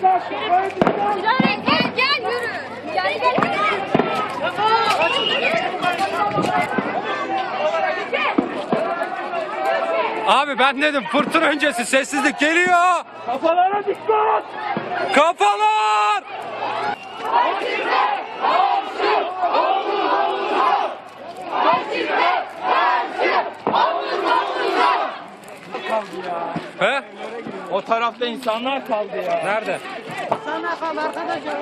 Gel gel yürü. Gel gel yürü. Abi ben dedim fırtına öncesi sessizlik geliyor. Kafalara dikkat. Kafalar. He? O tarafta insanlar kaldı ya. Nerede? İnsanlar kaldı arkadaşlar.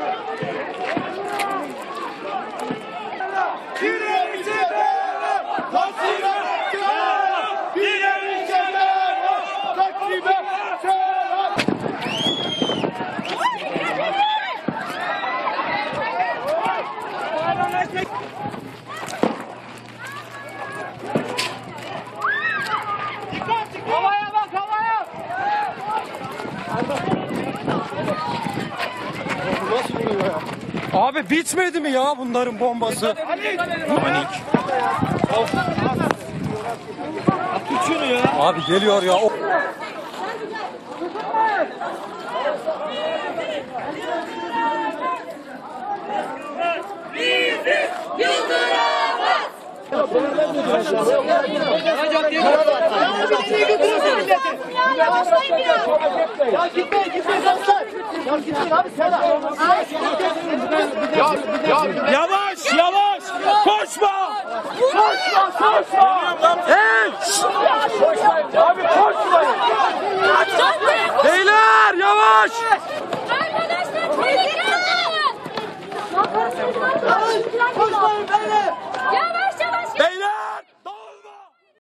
Abi bitmedi mi ya bunların bombası? Panik. Abi geliyor ya. Bizi yıldıramaz. Ya gitme dostlar. Yavaş yavaş koşma. Koşma. Abi koşma. Beyler yavaş.